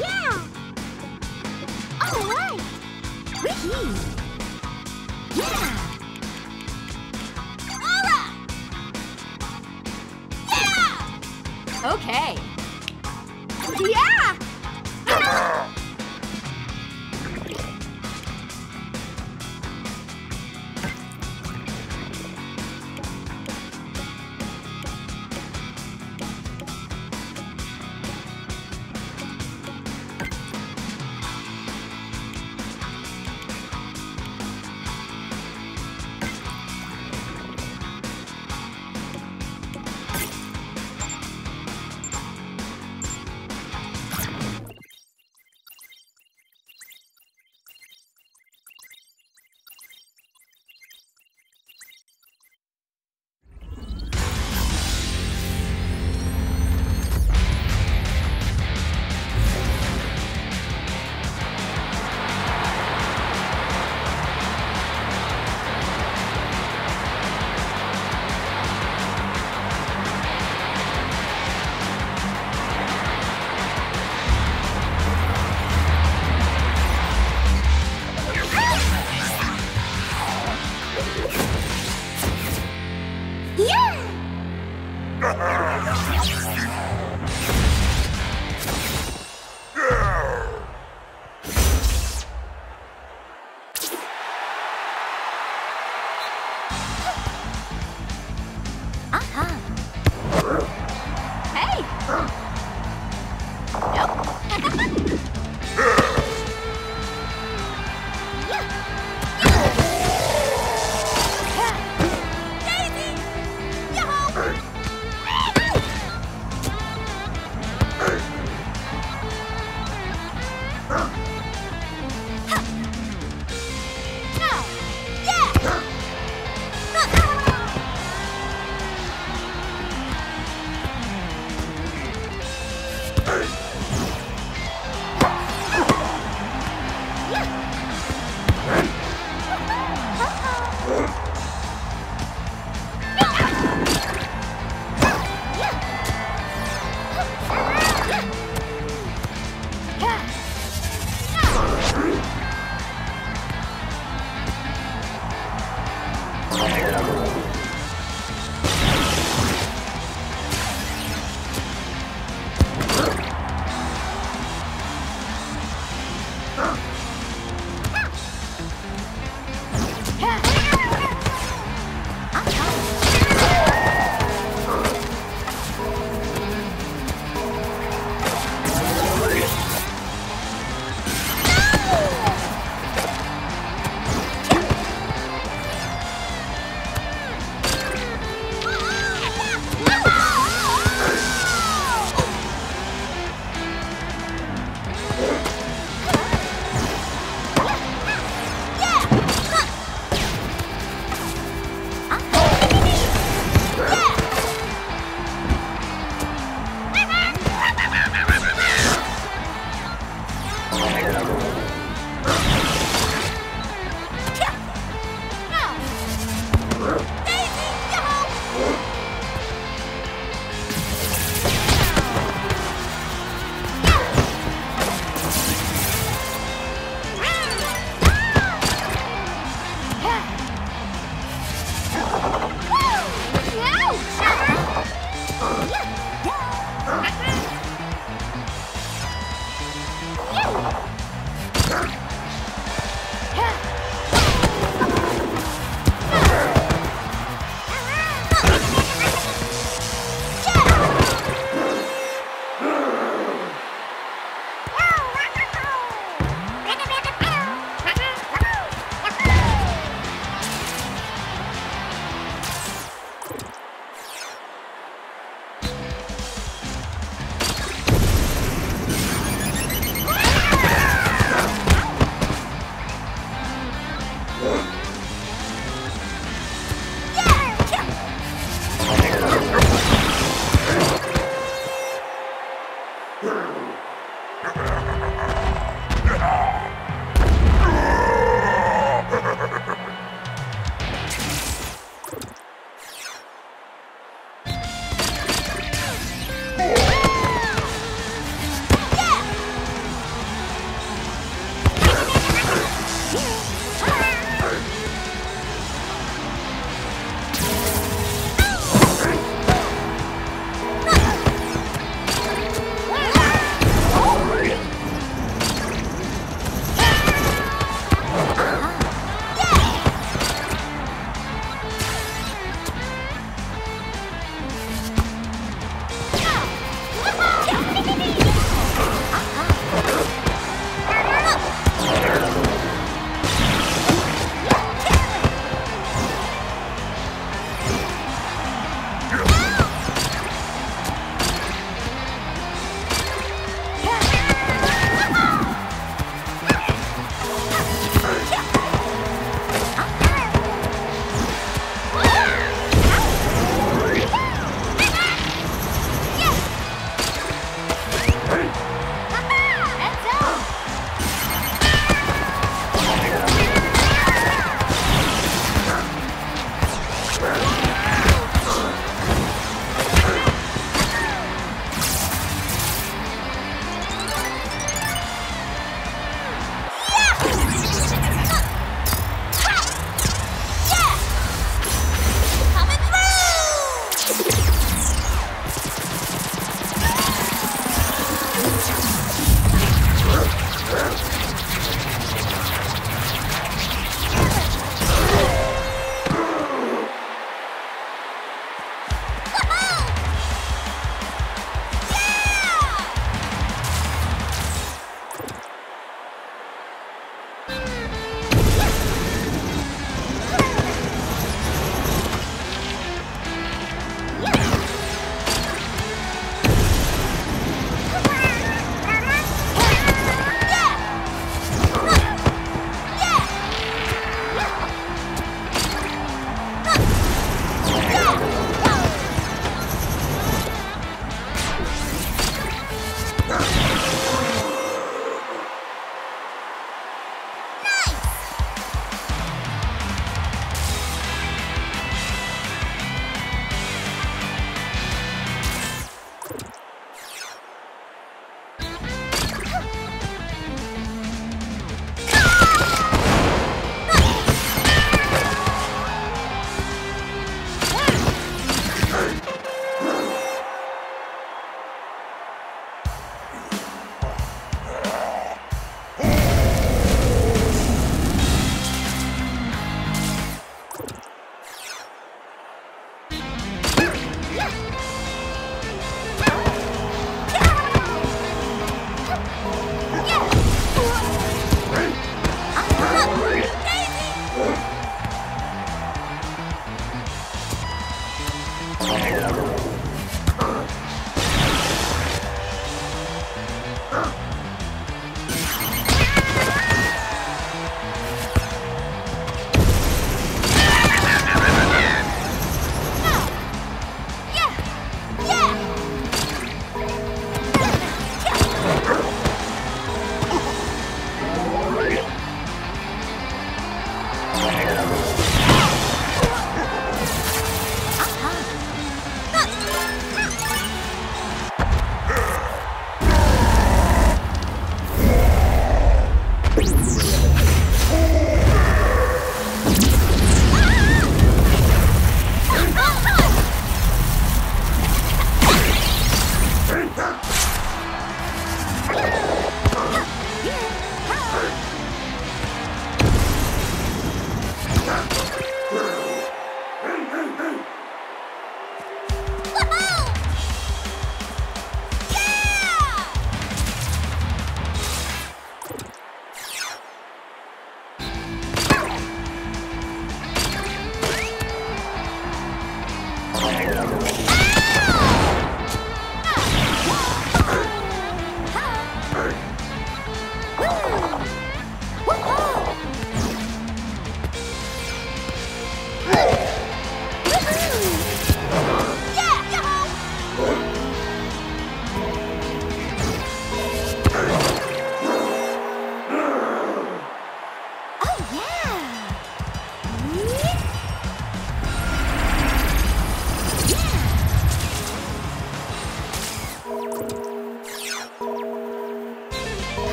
Yeah! Alright! Wee-hee! Yeah! Alright! Yeah! Okay! Yeah!